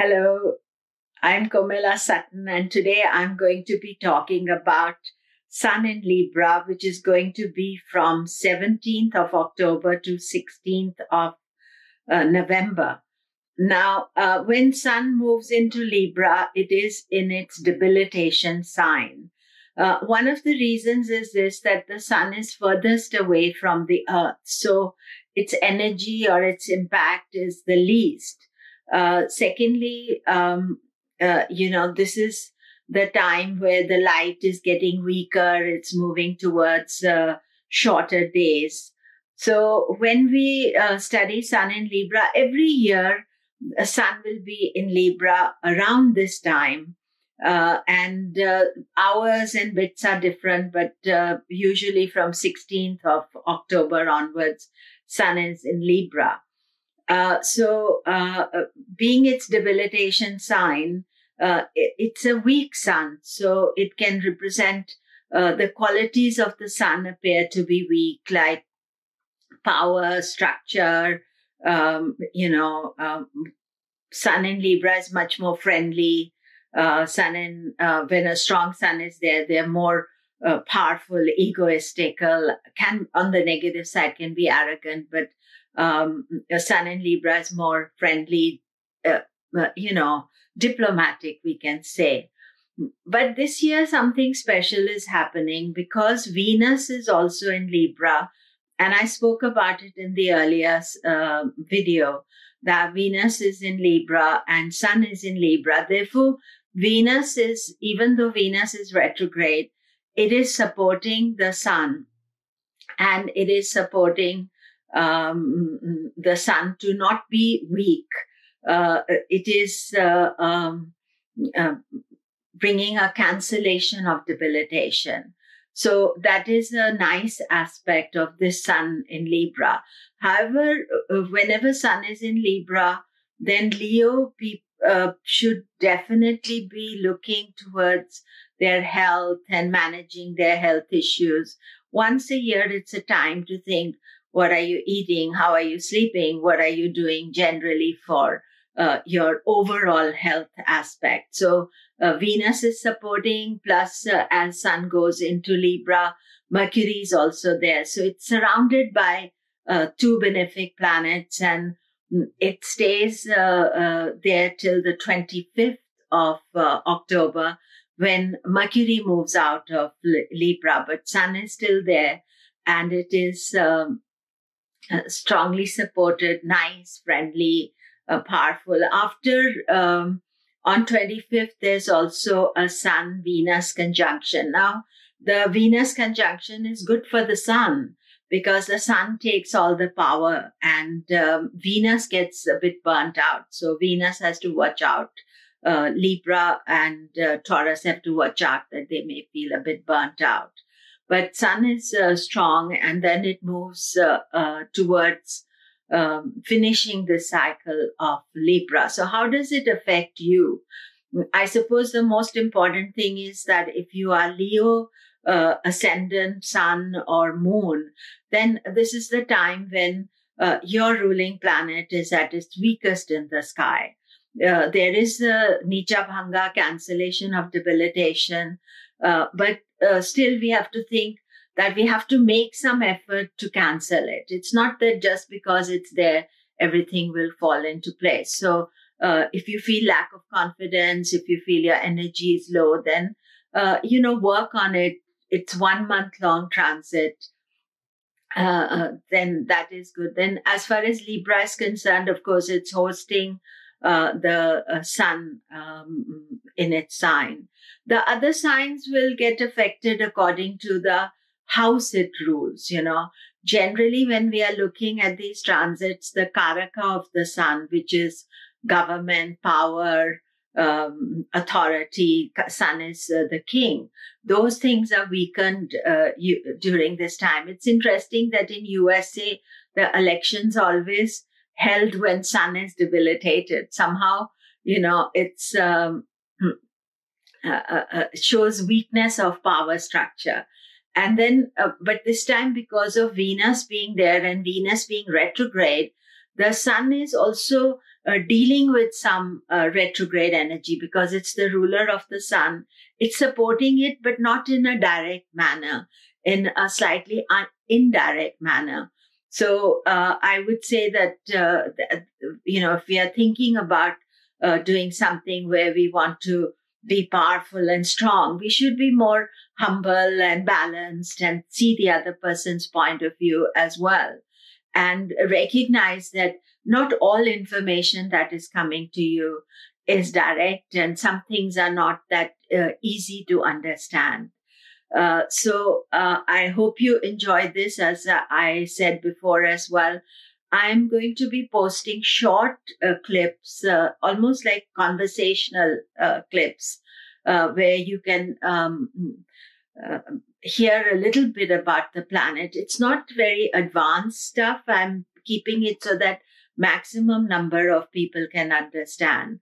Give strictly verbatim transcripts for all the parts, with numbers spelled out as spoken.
Hello, I'm Komilla Sutton, and today I'm going to be talking about Sun in Libra, which is going to be from seventeenth of October to sixteenth of uh, November. Now, uh, when Sun moves into Libra, it is in its debilitation sign. Uh, one of the reasons is this, that the Sun is furthest away from the Earth, so its energy or its impact is the least. Uh, secondly, um, uh, you know, this is the time where the light is getting weaker. It's moving towards uh, shorter days. So when we uh, study Sun in Libra, every year, the Sun will be in Libra around this time. Uh, and uh, hours and bits are different, but uh, usually from sixteenth of October onwards, Sun is in Libra. Uh, so, uh, being its debilitation sign, uh, it, it's a weak sun. So it can represent uh, the qualities of the sun appear to be weak, like power, structure. Um, you know, um, Sun in Libra is much more friendly. Uh, sun in uh, when a strong sun is there, they're more uh, powerful, egoistical. Can on the negative side can be arrogant, but Um, Sun in Libra is more friendly, uh, you know, diplomatic, we can say. But this year, something special is happening because Venus is also in Libra. And I spoke about it in the earlier uh, video that Venus is in Libra and Sun is in Libra. Therefore, Venus is, even though Venus is retrograde, it is supporting the Sun and it is supporting Um, the sun to not be weak. Uh, it is uh, um, uh, bringing a cancellation of debilitation. So that is a nice aspect of this sun in Libra. However, whenever sun is in Libra, then Leo people uh, should definitely be looking towards their health and managing their health issues. Once a year, it's a time to think, what are you eating? How are you sleeping? What are you doing generally for uh, your overall health aspect? So uh, Venus is supporting, plus uh, as Sun goes into Libra, Mercury is also there. So it's surrounded by uh, two benefic planets and it stays uh, uh, there till the twenty-fifth of uh, October when Mercury moves out of Libra, but Sun is still there and it is Um, Uh, strongly supported, nice, friendly, uh, powerful. After, um, on twenty-fifth, there's also a Sun-Venus conjunction. Now, the Venus conjunction is good for the Sun because the Sun takes all the power and um, Venus gets a bit burnt out. So Venus has to watch out. Uh, Libra and uh, Taurus have to watch out that they may feel a bit burnt out. But Sun is uh, strong and then it moves uh, uh, towards um, finishing the cycle of Libra. So how does it affect you? I suppose the most important thing is that if you are Leo, uh, ascendant, Sun or Moon, then this is the time when uh, your ruling planet is at its weakest in the sky. Uh, there is a Nichabhanga cancellation of debilitation, uh, but Uh, still, we have to think that we have to make some effort to cancel it. It's not that just because it's there, everything will fall into place. So uh, if you feel lack of confidence, if you feel your energy is low, then, uh, you know, work on it. It's one month long transit. Uh, uh, then that is good. Then as far as Libra is concerned, of course, it's hosting Uh, the uh, sun um, in its sign. The other signs will get affected according to the house it rules, you know. Generally, when we are looking at these transits, the karaka of the sun, which is government, power, um, authority, sun is uh, the king. Those things are weakened uh, you, during this time. It's interesting that in U S A, the elections always held when sun is debilitated. Somehow, you know, it's um, uh, uh, shows weakness of power structure. And then, uh, but this time because of Venus being there and Venus being retrograde, the sun is also uh, dealing with some uh, retrograde energy because it's the ruler of the sun. It's supporting it, but not in a direct manner, in a slightly indirect manner. So uh, I would say that, uh, that, you know, if we are thinking about uh, doing something where we want to be powerful and strong, we should be more humble and balanced and see the other person's point of view as well. And recognize that not all information that is coming to you is direct, and some things are not that uh, easy to understand. Uh, so uh, I hope you enjoyed this. As uh, I said before as well, I'm going to be posting short uh, clips, uh, almost like conversational uh, clips, uh, where you can um, uh, hear a little bit about the planet. It's not very advanced stuff. I'm keeping it so that maximum number of people can understand.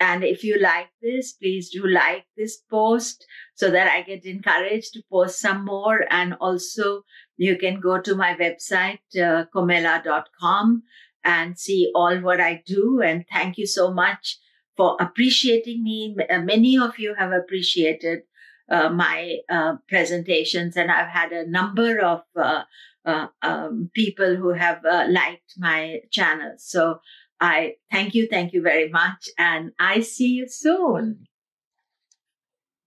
And if you like this, please do like this post so that I get encouraged to post some more. And also you can go to my website, uh, komilla dot com, and see all what I do. And thank you so much for appreciating me. Many of you have appreciated uh, my uh, presentations, and I've had a number of uh, uh, um, people who have uh, liked my channel. So I thank you. Thank you very much. And I see you soon.